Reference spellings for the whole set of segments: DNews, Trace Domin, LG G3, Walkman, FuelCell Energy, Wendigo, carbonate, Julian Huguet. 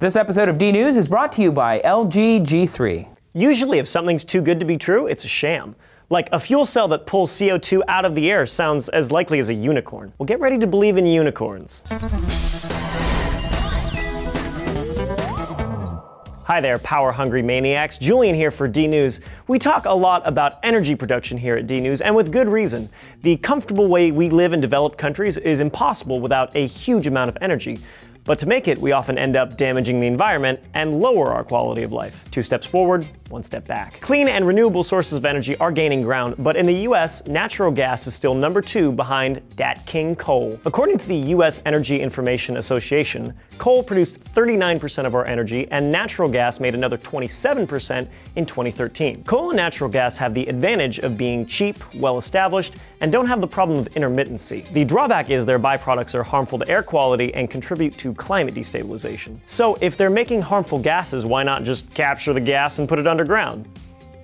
This episode of DNews is brought to you by LG G3. Usually if something's too good to be true, it's a sham. Like a fuel cell that pulls CO2 out of the air sounds as likely as a unicorn. Well, get ready to believe in unicorns. Hi there, power-hungry maniacs. Julian here for DNews. We talk a lot about energy production here at DNews, and with good reason. The comfortable way we live in developed countries is impossible without a huge amount of energy. But to make it, we often end up damaging the environment and lower our quality of life. 2 steps forward, 1 step back. Clean and renewable sources of energy are gaining ground, but in the US, natural gas is still number 2 behind that king coal. According to the US Energy Information Association, coal produced 39% of our energy and natural gas made another 27% in 2013. Coal and natural gas have the advantage of being cheap, well-established, and don't have the problem of intermittency. The drawback is their byproducts are harmful to air quality and contribute to climate destabilization. So if they're making harmful gases, why not just capture the gas and put it underground?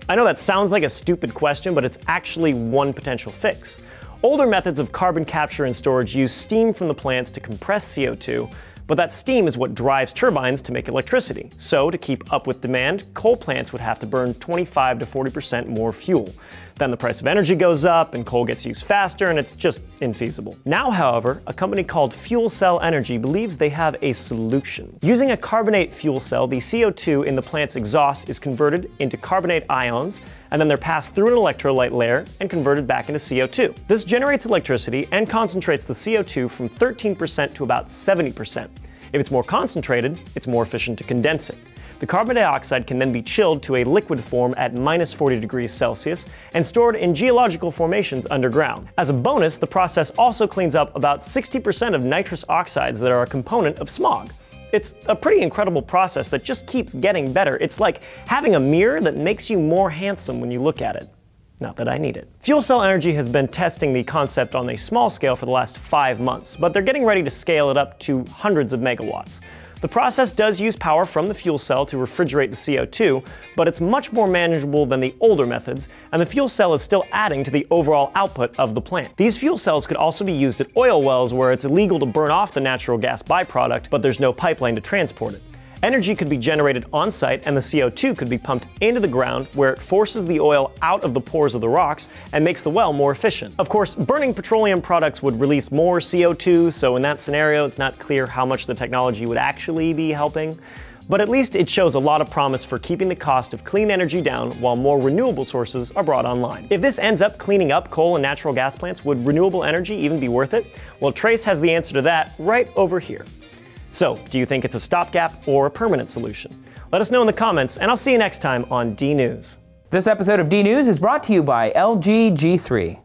I know that sounds like a stupid question, but it's actually one potential fix. Older methods of carbon capture and storage use steam from the plants to compress CO2, but that steam is what drives turbines to make electricity. So to keep up with demand, coal plants would have to burn 25 to 40% more fuel. Then the price of energy goes up and coal gets used faster, and it's just infeasible. Now, however, a company called FuelCell Energy believes they have a solution. Using a carbonate fuel cell, the CO2 in the plant's exhaust is converted into carbonate ions, and then they're passed through an electrolyte layer and converted back into CO2. This generates electricity and concentrates the CO2 from 13% to about 70%. If it's more concentrated, it's more efficient to condense it. The carbon dioxide can then be chilled to a liquid form at -40°C and stored in geological formations underground. As a bonus, the process also cleans up about 60% of nitrous oxides that are a component of smog. It's a pretty incredible process that just keeps getting better. It's like having a mirror that makes you more handsome when you look at it. Not that I need it. FuelCell Energy has been testing the concept on a small scale for the last 5 months, but they're getting ready to scale it up to hundreds of megawatts. The process does use power from the fuel cell to refrigerate the CO2, but it's much more manageable than the older methods, and the fuel cell is still adding to the overall output of the plant. These fuel cells could also be used at oil wells where it's illegal to burn off the natural gas byproduct, but there's no pipeline to transport it. Energy could be generated on-site, and the CO2 could be pumped into the ground where it forces the oil out of the pores of the rocks and makes the well more efficient. Of course, burning petroleum products would release more CO2, so in that scenario, it's not clear how much the technology would actually be helping. But at least it shows a lot of promise for keeping the cost of clean energy down while more renewable sources are brought online. If this ends up cleaning up coal and natural gas plants, would renewable energy even be worth it? Well, Trace has the answer to that right over here. So, do you think it's a stopgap or a permanent solution? Let us know in the comments, and I'll see you next time on DNews. This episode of DNews is brought to you by LG G3.